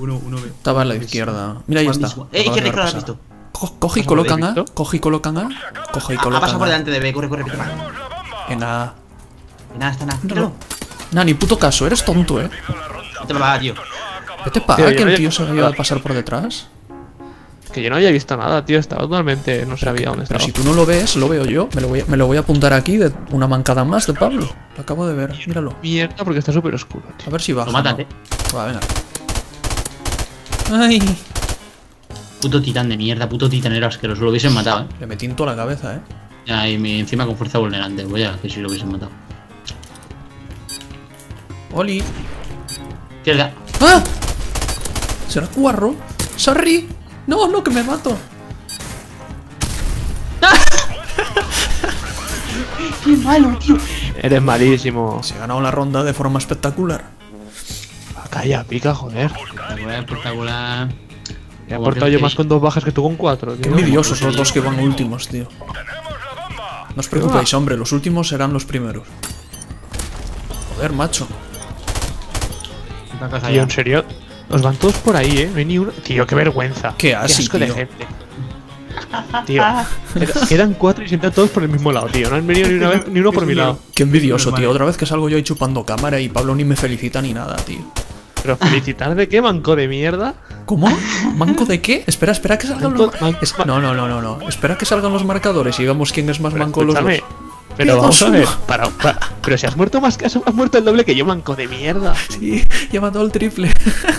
Uno ve. Estaba a la izquierda. Mira, ahí está. Izquierda, izquierda, has visto. Coge y colocan A. Coge y colocan A. Pasa por delante de B. Corre, corre, corre. En A. En A, está en A. Míralo. Nah, ni puto caso. Eres tonto, eh. Vete para A, tío. Vete para A, que el tío se había ido a pasar por detrás. Que yo no había visto nada, tío. Estaba totalmente... No sabía dónde estaba. Pero si tú no lo ves, lo veo yo. Me lo voy a apuntar aquí de una mancada más de Pablo. Lo acabo de ver. Míralo. Mierda, porque está súper oscuro, tío. A ver si baja. Lo mátate. Va, venga. Ay. Puto titán de mierda, puto titanero asqueroso. Lo hubiesen matado, eh. Le metí en toda la cabeza, eh. Ya, y encima con fuerza vulnerante. Voy a que si lo hubiesen matado. Oli. Izquierda. ¡Ah! ¿Será cuarro? ¡Sorry! No, no, que me mato. ¡Ah! ¡Qué malo, tío! Eres malísimo. Se ha ganado la ronda de forma espectacular. Calla, pica, joder. Espectacular, espectacular. Me he aportado yo más con 2 bajas que tú con 4, tío. Qué envidiosos los dos que van últimos, tío. No os preocupéis, hombre, los últimos serán los primeros. Joder, macho. Tío, en serio. Os van todos por ahí, eh. No hay ni uno. Tío, qué vergüenza. Qué asco de gente. Tío, quedan 4 y se entran todos por el mismo lado, tío. No han venido ni uno por mi lado. Qué envidioso, tío. Otra vez que salgo yo ahí chupando cámara y Pablo ni me felicita ni nada, tío. ¿Pero felicitar de qué, manco de mierda? ¿Cómo? ¿Manco de qué? Espera, espera que salgan los... No. Espera que salgan los marcadores y digamos quién es más manco los dos. Pero vamos a ver, pero si has muerto más que has muerto el doble que yo, manco de mierda. Sí, ya mató el triple.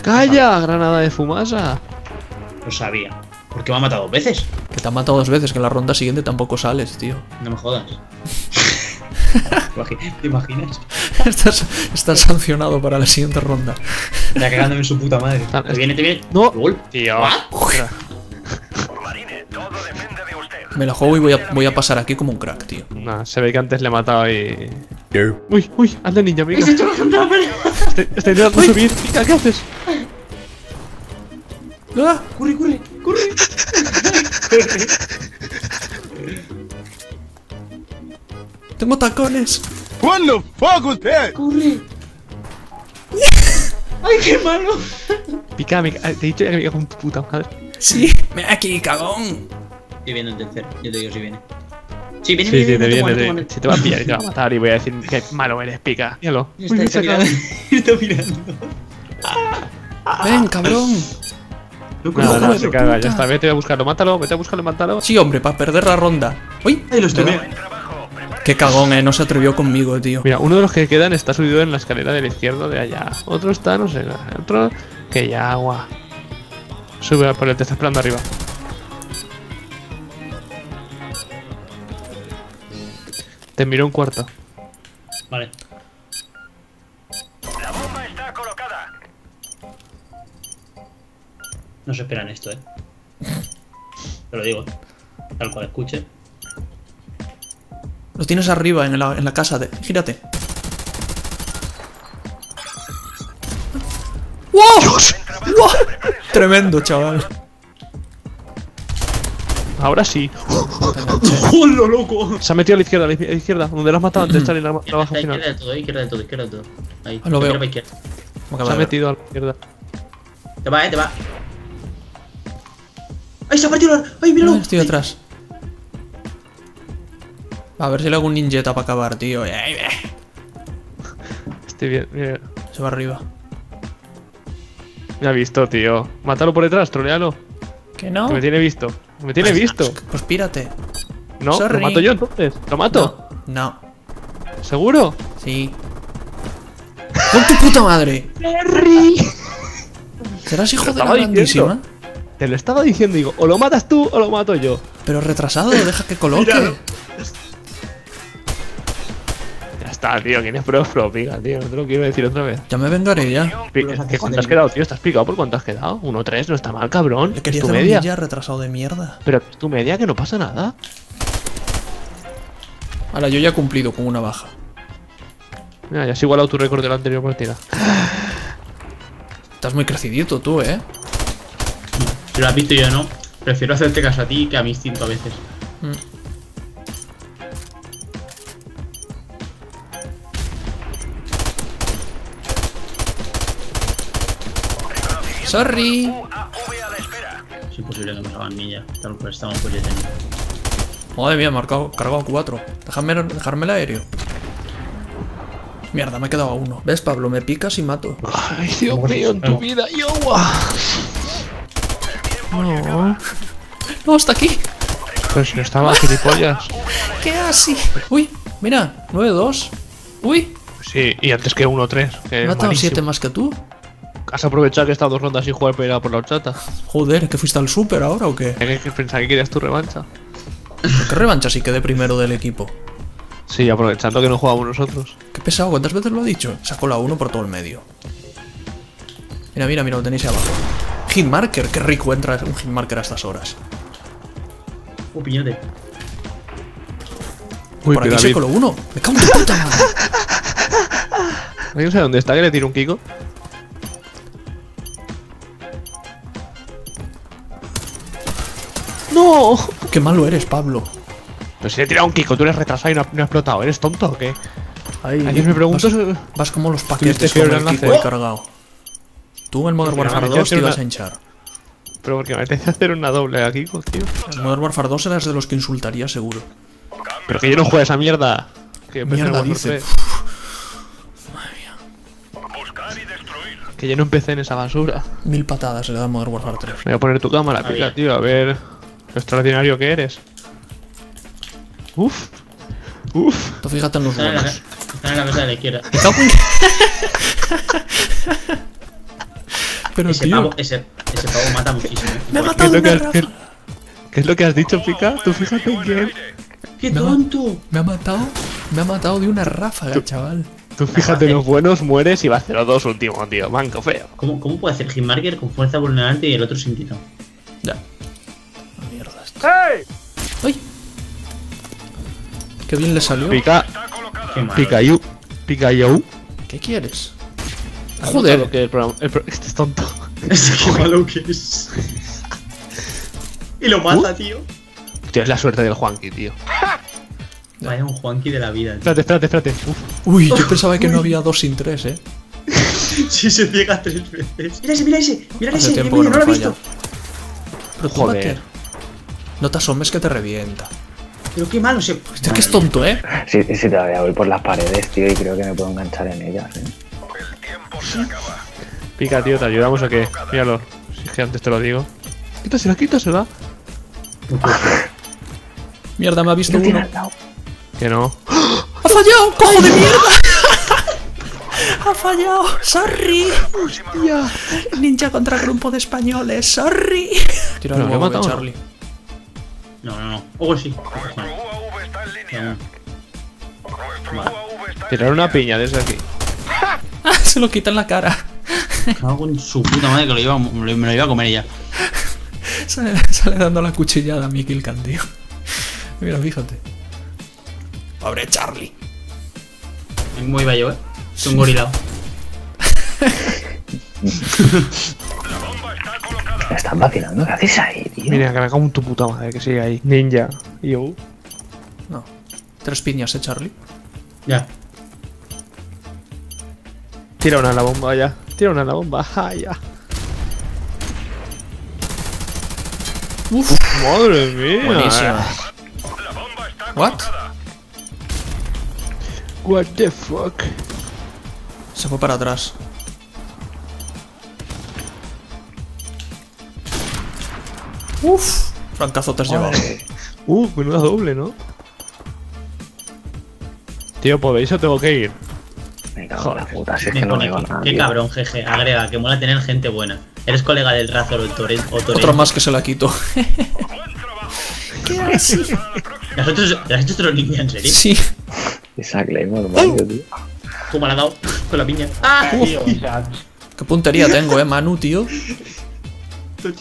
¡Calla, granada de fumasa! Lo sabía. ¿Por qué me ha matado 2 veces? Que te ha matado 2 veces, que en la ronda siguiente tampoco sales, tío. No me jodas. ¿Te imaginas? Estás sancionado para la siguiente ronda. Está cagándome en su puta madre. Te viene. No, tío. Me la juego y voy a pasar aquí como un crack, tío. Nah, se ve que antes le he matado y... Uy, uy, anda ninja, pica. Estoy intentando subir. Pica, ¿qué haces? ¡Ah! Corre. Tengo tacones. What the fuck was that? Corre. Ay, qué malo. Pica, te he dicho ya que me cago en tu puta madre. Sí, ven aquí, cagón. Estoy viendo el tercero, yo te digo si viene. Sí, viene, sí, viene. Si te va a pillar y te va a matar y voy a decir que malo eres, pica. Míralo. Está mirando. Ven, cabrón. No, se caga, ya está. Vete a buscarlo, mátalo. Sí, hombre, para perder la ronda. Uy, ahí lo estoy viendo. Qué cagón, no se atrevió conmigo, tío. Mira, uno de los que quedan está subido en la escalera de la izquierda de allá. Otro está, no sé, otro... Que ya, agua. Sube por el te está esperando arriba. Te miró un cuarto. Vale. La bomba está colocada. No se esperan esto, eh. Te lo digo. Tal cual escuche. Los tienes arriba en la casa de. Gírate. ¡Wow! ¡Wow! Tremendo, chaval. Ahora sí. ¡Hola, loco! Se ha metido a la izquierda, donde lo has matado antes, Charly, la baja final. Izquierda de todo. Ahí, lo veo. Se ha metido a la izquierda. Te va. ¡Ay, se ha partido! ¡Ay, míralo! Estoy detrás. A ver si le hago un ninjeta para acabar, tío. Estoy bien, mira. Se va arriba. Me ha visto, tío. Mátalo por detrás, trolealo. ¿Que no? Que me tiene visto. Pues pírate. No, sorry. Lo mato yo entonces. ¿Lo mato? No. ¿Seguro? Sí. ¡Con tu puta madre! ¡Sorry! Serás hijo de la grandísima. Te lo estaba diciendo, digo, o lo matas tú o lo mato yo. Pero retrasado, deja que coloque. Ya está, tío, ¿quién es pro, pica, tío? No te lo quiero decir otra vez. Ya me vengaré, ya. ¿Qué cuánto has quedado, tío? ¿Estás picado por cuánto has quedado? 1-3, no está mal, cabrón. Le quería hacer un ninja retrasado de mierda. Pero es tu media, que no pasa nada. Ahora, yo ya he cumplido con 1 baja. Mira, ya has igualado tu récord de la anterior partida. Estás muy crecidito tú, eh. Si lo has visto yo no. Prefiero hacerte caso a ti que a mi instinto a veces. Sorry. Es imposible que nos hagan milla. Tal vez estamos posicionados. Madre mía, marcado, cargado 4. Dejarme el aéreo. Mierda, me he quedado a 1. ¿Ves, Pablo? Me picas y mato. Ay, Dios mío, en tu vida. No. No, está aquí. Pues no estaba, gilipollas. ¿Qué así? Uy, mira, 9-2. Uy. Sí, y antes que 1-3. Me he matado 7 más que tú. Has aprovechado que he estado 2 rondas sin jugar para ir a por la horchata. Joder, ¿que fuiste al super ahora o qué? Pensaba que querías tu revancha. ¿Qué revancha si quedé primero del equipo? Sí, aprovechando que no jugamos nosotros. Qué pesado, ¿cuántas veces lo ha dicho? Sacó la 1 por todo el medio. Mira, mira, mira, lo tenéis ahí abajo. Hitmarker, qué rico entra un hitmarker a estas horas. Oh, piñate. Uy, por aquí se coló uno. Me cago en la puta madre. No sé dónde está, que le tiro un Kiko. ¡No! ¡Qué malo eres, Pablo! Pero si le he tirado un Kiko, tú eres retrasado y no ha explotado. ¿Eres tonto o qué? Ay, ayer me pregunto... Vas como los paquetes con el Kiko ahí cargado. Tú en el Modern Warfare 2 te ibas a hinchar. Pero porque me apetece hacer una doble a Kiko, tío. En Modern Warfare 2 eras de los que insultaría, seguro. Pero que yo no juego a esa mierda. Que empecé en Modern Warfare 3. Madre mía. Buscar y destruir. Que yo no empecé en esa basura. 1000 patadas se le da en Modern Warfare 3. Voy a poner tu cámara, pica, tío, a ver... Lo extraordinario que eres. Uff. Uff. Tú fíjate en los buenos. Está en la mesa de la izquierda. Pero ese, tío. Ese pavo mata muchísimo. Me ha matado una raza. ¿Qué es lo que has dicho, Pica? Tú fíjate en quién. ¡Qué tonto! Me ha matado de una ráfaga, chaval. Tú fíjate en los buenos, mueres y vas 0-2 último, tío. Manco feo. ¿Cómo puede hacer hitmarker con fuerza vulnerante y el otro sin tiro? Ya. ¡Hey! ¡Ay! ¡Qué bien le salió! Pica, you. ¿Qué quieres? Joder. Lo que este es tonto. Qué malo que es. Y lo mata, tío. Tío, es la suerte del Juanqui, tío. Vaya un Juanqui de la vida, tío. Espérate. Uy, yo pensaba que no había 2 sin 3, Si se ciega 3 veces. Mira ese. Tiempo que no lo he visto. Pero joder. No te asomes que te revienta. Pero qué malo se... Hostia, que es tonto, Sí, todavía voy por las paredes, tío, y creo que me puedo enganchar en ellas, El tiempo se acaba. Pica, tío, ¿te ayudamos o qué? Míralo, si es que antes te lo digo. Quítasela. Mierda, me ha visto uno. Que no. ¡Ha fallado! ¡Cojo de mierda! ¡Ha fallado! ¡Sorry! ¡Hostia! Ninja contra grupo de españoles, sorry. Tira el huevo de Charly. No. Oh, sí. Vale. Tirar una piña desde aquí. Ah, se lo quita en la cara. Cago en su puta madre que me lo iba a comer ella. Sale dando la cuchillada a mi Killcan, tío. Mira, fíjate. Pobre Charly. ¿Cómo iba yo, Soy un gorilao. Me están vacilando, ¿qué haces ahí, tío? Mira, que me cago en tu puta madre que sigue ahí. Ninja. Yo. No. 3 piñas, Charly. Ya. Tira una a la bomba, ya. Uf. Madre mía. Buenísima. What the fuck. Se fue para atrás. Uff, francazo te has llevado. Uff, menuda doble, ¿no? Tío, ¿podéis o tengo que ir? Me cago en la puta, si es que no me va nada. Qué cabrón, jeje, agrega, que mola tener gente buena. Eres colega del Razor o Torres. Otro más que se la quito. ¿Qué haces? ¿Le has hecho otro ninja, en serio? Sí. Esa Claymore, Mario, tío. ¿Cómo la ha dado? Con la piña. ¡Ah, tío! Qué puntería tengo, Manu, tío.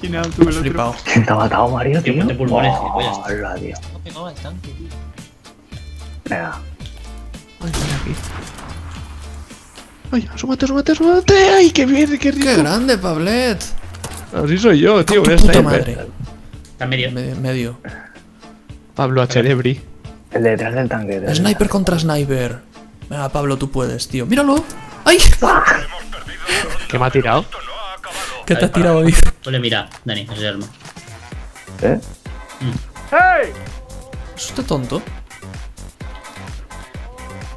Chinado, tú me lo flipado. ¿Quién te ha matado, Mario, tío? Ponte pulmones, hola, tío. No pegaba al tanque, tío. Venga. Ay, mira aquí. Ay, súmate. Ay, qué bien, qué rico. Qué grande, Pablet. Así soy yo, tío. Una puta madre. Está en medio. Medio. Pablo a Celebri. El detrás del tanque. Sniper contra sniper. Venga, Pablo, tú puedes, tío. ¡Míralo! ¡Ay! ¿Qué me ha tirado? ¿Qué te has tirado, David? Tú le miras, Dani, no se arma. ¿Eh? ¡Hey! ¿Es usted tonto?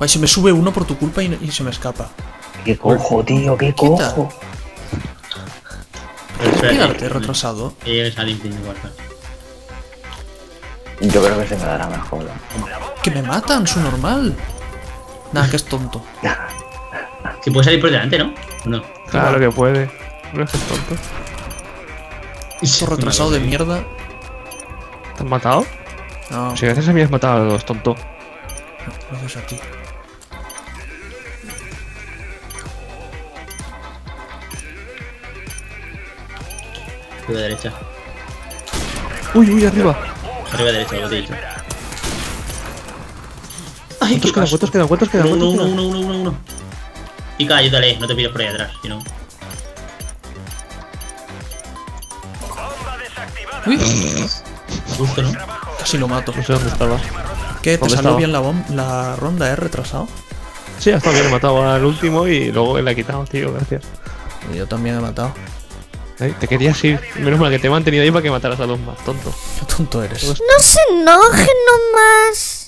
Ay, se me sube uno por tu culpa y se me escapa. ¡Qué cojo, tío! ¡Qué cojo! ¿Puedes pegarte, retrasado? Yo creo que se me dará mejor. ¡Que me matan, su normal! Nah, que es tonto. Que puede salir por delante, ¿no? No. Claro que puede. No es tonto. Eso retrasado de mierda. ¿Te han matado? No. Si gracias a mí has matado a los tontos. No, gracias a ti. Arriba derecha. Uy, uy, arriba. Arriba derecha, lo que te he dicho. Ay, ¿cuántos quedan? ¿Cuántos quedan? ¿Cuántos quedan? Uno. Pica, ayúdale, no te pides por ahí atrás, si no. Uy. Justo, ¿no? Casi lo mato. No sé dónde estaba. ¿Qué? ¿Te salió bien la ronda, retrasado? Sí, hasta bien, he matado al último y luego le he quitado, tío, gracias. Y yo también he matado. Ay, te querías ir. Menos mal que te he mantenido ahí para que mataras a los más tontos. Qué tonto eres. No se enojen nomás.